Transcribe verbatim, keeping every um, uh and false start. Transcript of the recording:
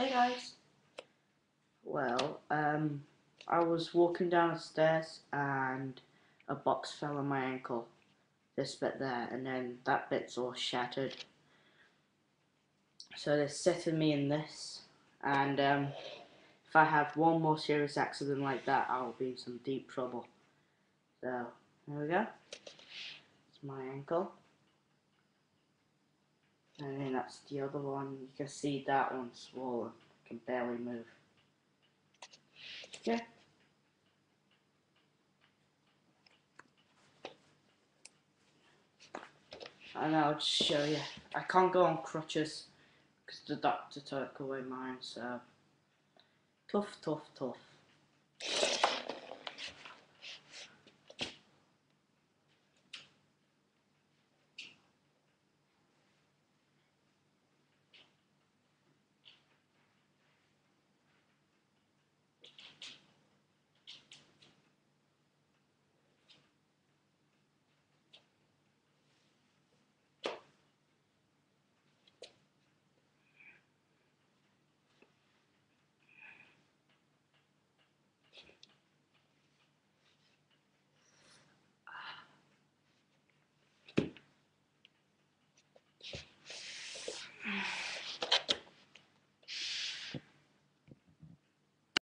Hey guys. Well, um, I was walking downstairs and a box fell on my ankle. This bit there, and then that bit's all shattered. So they're sitting me in this, and um, if I have one more serious accident like that, I'll be in some deep trouble. So there we go. It's my ankle. And then that's the other one. You can see that one's swollen. I can barely move. Yeah. And I'll just show you. I can't go on crutches because the doctor took away mine. So tough, tough, tough.